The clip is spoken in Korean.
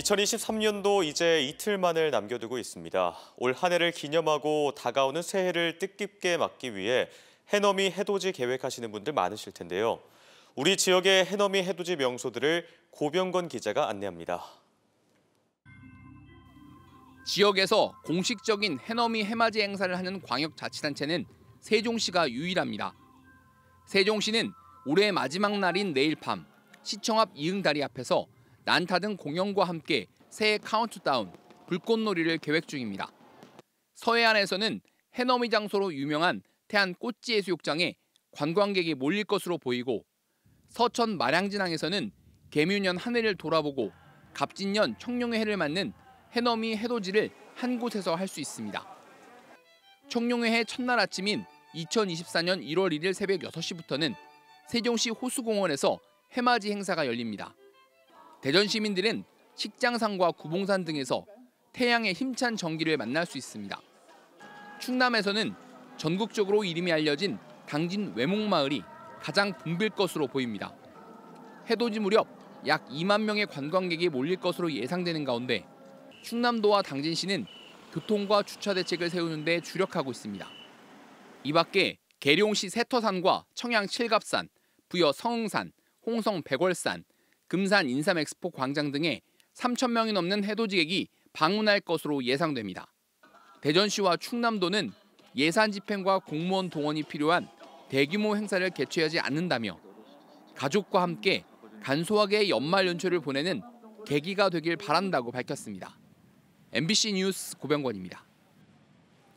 2023년도 이제 이틀만을 남겨두고 있습니다. 올 한 해를 기념하고 다가오는 새해를 뜻깊게 맞기 위해 해넘이 해돋이 계획하시는 분들 많으실 텐데요. 우리 지역의 해넘이 해돋이 명소들을 고병건 기자가 안내합니다. 지역에서 공식적인 해넘이 해맞이 행사를 하는 광역자치단체는 세종시가 유일합니다. 세종시는 올해의 마지막 날인 내일 밤 시청 앞 이응다리 앞에서 난타 등 공연과 함께 새해 카운트다운, 불꽃놀이를 계획 중입니다. 서해안에서는 해넘이 장소로 유명한 태안 꽃지해수욕장에 관광객이 몰릴 것으로 보이고, 서천 마량진항에서는 개묘년 한 해를 돌아보고 갑진년 청룡의 해를 맞는 해넘이 해돋이를 한 곳에서 할 수 있습니다. 청룡의 해 첫날 아침인 2024년 1월 1일 새벽 6시부터는 세종시 호수공원에서 해맞이 행사가 열립니다. 대전 시민들은 식장산과 구봉산 등에서 태양의 힘찬 전기를 만날 수 있습니다. 충남에서는 전국적으로 이름이 알려진 당진 외목마을이 가장 붐빌 것으로 보입니다. 해돋이 무렵 약 2만 명의 관광객이 몰릴 것으로 예상되는 가운데 충남도와 당진시는 교통과 주차 대책을 세우는 데 주력하고 있습니다. 이 밖에 계룡시 세터산과 청양 칠갑산, 부여 성흥산, 홍성 백월산, 금산인삼엑스포 광장 등에 3,000명이 넘는 해돋이객이 방문할 것으로 예상됩니다. 대전시와 충남도는 예산 집행과 공무원 동원이 필요한 대규모 행사를 개최하지 않는다며 가족과 함께 간소하게 연말 연초를 보내는 계기가 되길 바란다고 밝혔습니다. MBC 뉴스 고병건입니다.